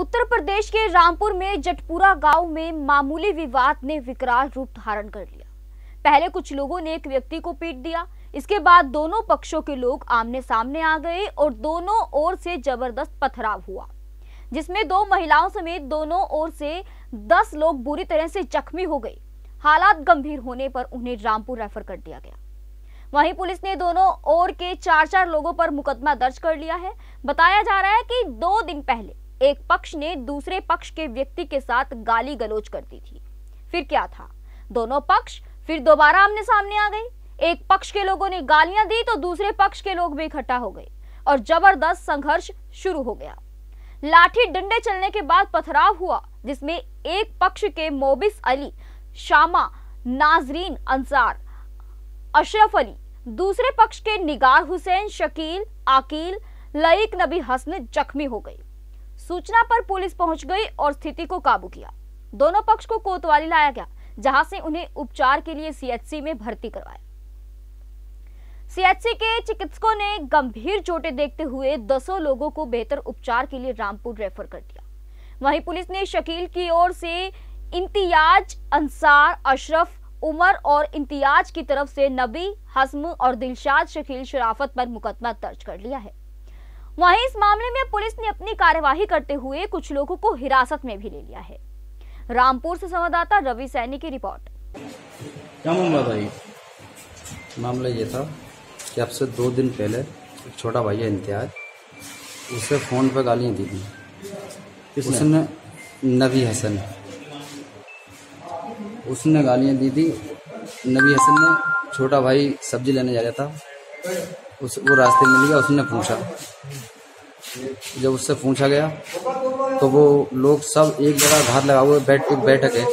उत्तर प्रदेश के रामपुर में जटपुरा गांव में मामूली विवाद ने विकराल रूप धारण कर लिया। पहले कुछ लोगों ने एक व्यक्ति को पीट दिया, इसके बाद दोनों पक्षों के लोग आमने सामने आ गए और दोनों ओर से जबरदस्त पथराव हुआ, जिसमें दो महिलाओं समेत दोनों ओर से 10 लोग बुरी तरह से जख्मी हो गए। हालात गंभीर होने पर उन्हें रामपुर रेफर कर दिया गया। वहीं पुलिस ने दोनों ओर के 4-4 लोगों पर मुकदमा दर्ज कर लिया है। बताया जा रहा है कि 2 दिन पहले एक पक्ष ने दूसरे पक्ष के व्यक्ति के साथ गाली गलौज कर दी थी। फिर क्या था, दोनों पक्ष फिर दोबारा आमने सामने आ गए। एक पक्ष के लोगों ने गालियां दी तो दूसरे पक्ष के लोग भी इकट्ठा हो गए और जबरदस्त संघर्ष शुरू हो गया। लाठी डंडे चलने के बाद पथराव हुआ, जिसमें एक पक्ष के मोबिस अली, शामा, नाजरीन अंसार, अशरफ अली, दूसरे पक्ष के निगार हुसैन, शकील, आकील, लईक नबी हसन जख्मी हो गए। सूचना पर पुलिस पहुंच गई और स्थिति को काबू किया। दोनों पक्ष को कोतवाली लाया गया, जहां से उन्हें उपचार के लिए सीएचसी में भर्ती करवाया। सीएचसी के चिकित्सकों ने गंभीर चोटें देखते हुए 10 लोगों को बेहतर उपचार के लिए रामपुर रेफर कर दिया। वहीं पुलिस ने शकील की ओर से इंतियाज अंसार, अशरफ, उमर और इंतियाज की तरफ से नबी, हस्म और दिलशाद शकील शराफत पर मुकदमा दर्ज कर लिया है। वहीं इस मामले में पुलिस ने अपनी कार्यवाही करते हुए कुछ लोगों को हिरासत में भी ले लिया है। रामपुर से संवाददाता रवि सैनी की रिपोर्ट। क्या मामला भाई? मामला ये था कि अब से 2 दिन पहले एक छोटा भाई है इंतियाज, उसे फ़ोन पर गालियाँ दी थी। उसने नबी हसन, उसने गालियाँ दी थी। नबी हसन ने, छोटा भाई सब्जी लेने जा रहा था, वो रास्ते में लिया। उसने पूछा, जब उससे पूछा गया तो वो लोग सब एक जगह घात लगा हुए बैठक है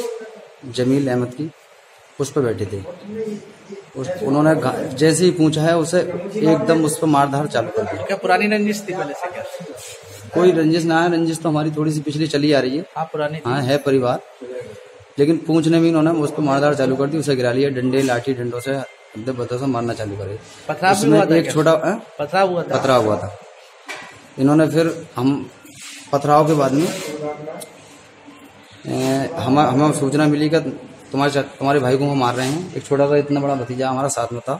जमील अहमद की, उस पर बैठे थे। उन्होंने जैसे ही पूछा है उसे एकदम उस पर मारधार चालू कर दिया। क्या पुरानी रंजिश थी पहले से? क्या कोई रंजिश ना है, रंजिश तो हमारी थोड़ी सी पिछली चली आ रही है। आप पुराने? हाँ, है परिवार। लेकिन पूछने में उन्होंने उस पर मारधार चालू कर दी, उसे गिरा लिया। डंडे, लाठी डंडों से बता से मारना चालू करे। पथराव हुआ था। इन्होंने फिर हम पथराव के बाद में हमें सूचना मिली कि तुम्हारे भाई को हम मार रहे हैं। एक छोटा सा इतना बड़ा भतीजा हमारा साथ में था,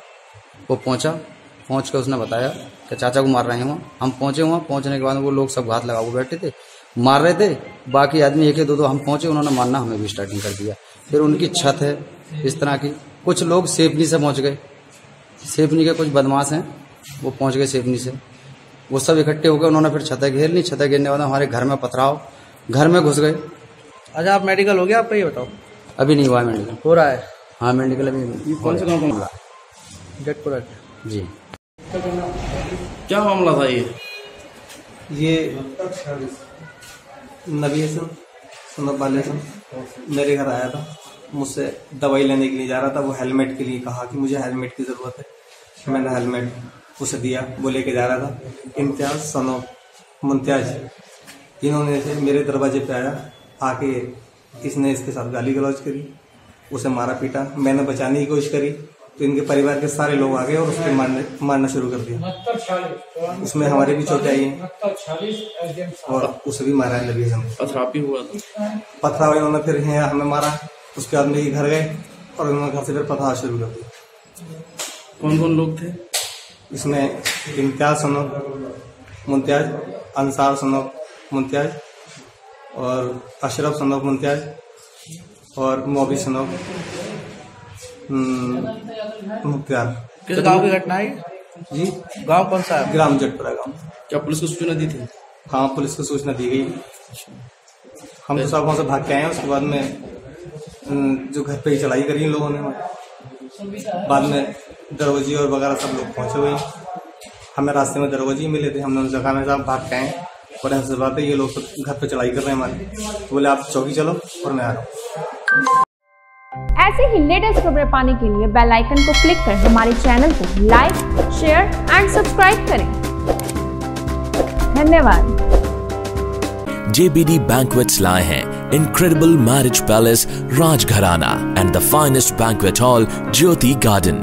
वो पहुंच कर उसने बताया कि चाचा को मार रहे हैं। वहाँ हम पहुंचे, वहाँ पहुंचने के बाद वो लोग सब घात लगा हुए बैठे थे, मार रहे थे। बाकी आदमी एक दो हम पहुंचे, उन्होंने मारना हमें भी स्टार्टिंग कर दिया। फिर उनकी छत है इस तरह की, कुछ लोग सेफनी से पहुँच गए। सेफनी के कुछ बदमाश हैं, वो पहुँच गए सेफनी से। वो सब इकट्ठे हो गए, उन्होंने फिर छतें घेर ली। छतें घेरने के बाद हमारे घर में पथराव, घर में घुस गए। अच्छा, आप मेडिकल हो गया आपका? ये बताओ। अभी नहीं हुआ है मेडिकल, हो रहा है। हाँ, मेडिकल अभी। कौन से गाँव का मामला? जटपुरा जी। क्या मामला था ये नबी हसन, सुनब वाले हसन मेरे घर आया था। मुझसे दवाई लेने के लिए जा रहा था। वो हेलमेट के लिए कहा कि मुझे हेलमेट की ज़रूरत है। मैंने हेलमेट उसे दिया, वो लेके जा रहा था। इम्तियाज, सनब, मुमताज, इन्होंने से मेरे दरवाजे पे आया। आके इसने इसके साथ गाली गलौज करी, उसे मारा पीटा। मैंने बचाने की कोशिश करी तो इनके परिवार के सारे लोग आ गए और उसको मारना शुरू कर दिया। उसमें हमारे भी चोटें आई हैं और उसे भी मारा है नबी हसन। पथराव भी हुआ था। पथराव इन्होंने फिर यहाँ हमें मारा, उसके बाद मेरे घर गए और उन्होंने घर से फिर पथराव शुरू कर दिया। कौन कौन लोग थे इसमें? इम्तियाज, सनब, मुमताज, अंसार, सनब, मुमताज और अशरफ, सनब, मुमताज और मोबी, सनब, मुख्तार। किस गांव की घटना है जी? गांव कौन सा है? ग्राम जटपुरा गांव। क्या पुलिस को सूचना दी थी? हाँ, पुलिस को सूचना दी गई। हम तो सब वहाँ से भाग के आए हैं। उसके बाद में जो घर पे ही चलाई करी लोगों ने, बाद में दरोजी और वगैरह सब लोग पहुँचे हुए हैं। हमें रास्ते में दरोजी मिले थे, हमने उस जगह में साहब भाग के आए और हमसे बात है। ये लोग घर पे चलाई कर रहे हैं हमारे, बोले आप चौकी चलो और मैं आ रहा हूँ। ऐसे ही लेटेस्ट खबरें पाने के लिए बेल आइकन को क्लिक कर हमारे चैनल को लाइक, शेयर एंड सब्सक्राइब करें। धन्यवाद। JBD Banquets लाए हैं incredible marriage palace Rajgharana and the finest banquet hall Jyoti Garden.